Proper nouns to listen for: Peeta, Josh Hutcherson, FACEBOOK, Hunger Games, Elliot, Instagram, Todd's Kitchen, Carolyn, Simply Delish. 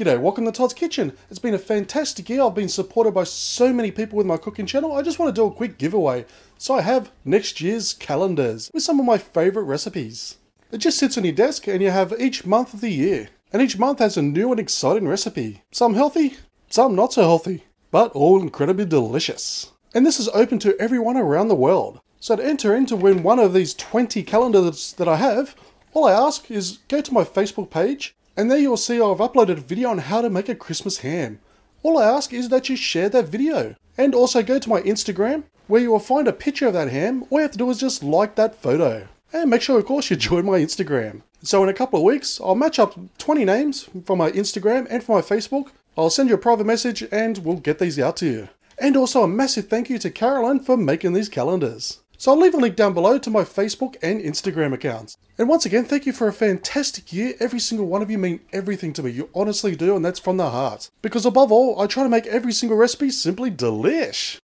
G'day, welcome to Todd's Kitchen. It's been a fantastic year. I've been supported by so many people with my cooking channel. I just want to do a quick giveaway. So I have next year's calendars with some of my favourite recipes. It just sits on your desk and you have each month of the year. And each month has a new and exciting recipe. Some healthy, some not so healthy, but all incredibly delicious. And this is open to everyone around the world. So to enter in to win one of these 20 calendars that I have, all I ask is go to my Facebook page. And there you'll see I've uploaded a video on how to make a Christmas ham. All I ask is that you share that video. And also go to my Instagram, where you will find a picture of that ham. All you have to do is just like that photo. And make sure, of course, you join my Instagram. So in a couple of weeks, I'll match up 20 names from my Instagram and from my Facebook. I'll send you a private message and we'll get these out to you. And also a massive thank you to Carolyn for making these calendars. So I'll leave a link down below to my Facebook and Instagram accounts. And once again, thank you for a fantastic year. Every single one of you mean everything to me. You honestly do, and that's from the heart. Because above all, I try to make every single recipe simply delish.